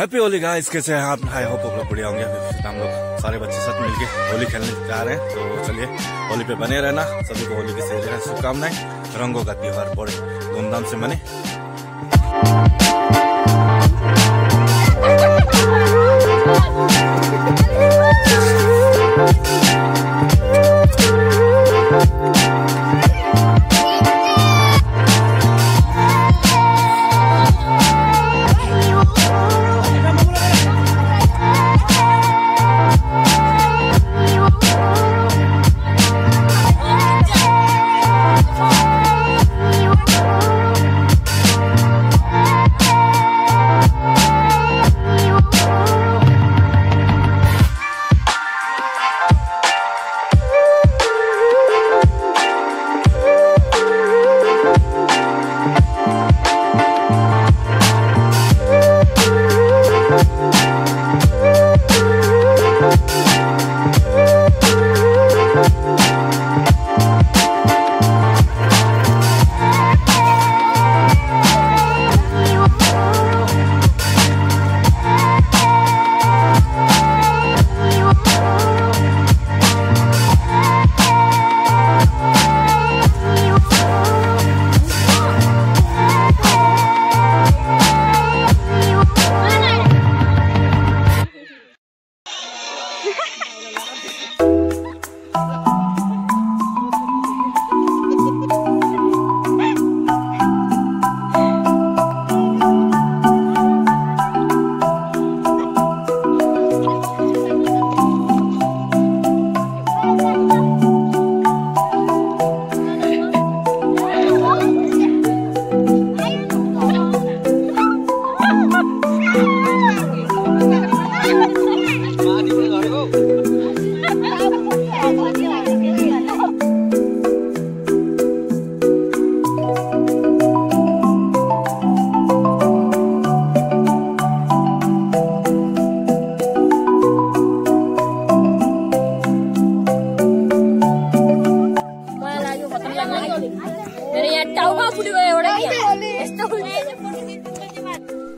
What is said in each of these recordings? Happy Holi guys, कैसे हैं आप? आई होप आप लोग बढ़िया होंगे। हम लोग सारे बच्चे साथ मिलके होली खेलने जा रहे हैं, तो चलिए होली पे बने रहना। सभी को होली की सही तरह शुभकामनाएं। रंगों का त्योहार बड़े धूमधाम से मने।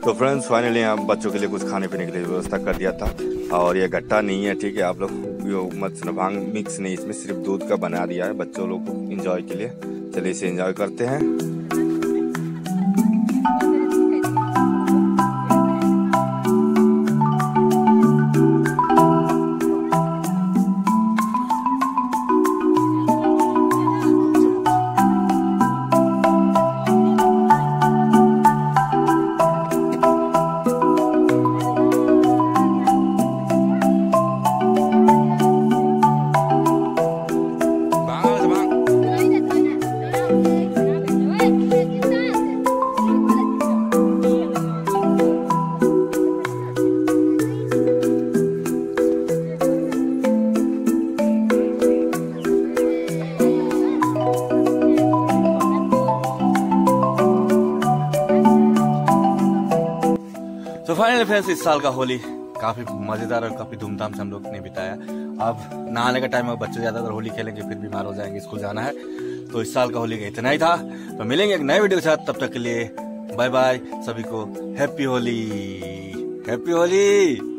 तो फ्रेंड्स फाइनली हम बच्चों के लिए कुछ खाने पीने के लिए व्यवस्था कर दिया था। और ये गट्टा नहीं है, ठीक है, आप लोग मत सुनो, भांग मिक्स नहीं, इसमें सिर्फ दूध का बना दिया है बच्चों लोग को एंजॉय के लिए। चलिए इसे एंजॉय करते हैं। तो फाइनली फ्रेंड्स, इस साल का होली काफी मजेदार और काफी धूमधाम से हम लोग ने बिताया। अब नहाने का टाइम है, बच्चे ज्यादातर होली खेलेंगे फिर बीमार हो जाएंगे, स्कूल जाना है। तो इस साल का होली का इतना ही था। तो मिलेंगे एक नए वीडियो के साथ, तब तक के लिए बाय बाय। सभी को हैप्पी होली, हैप्पी होली।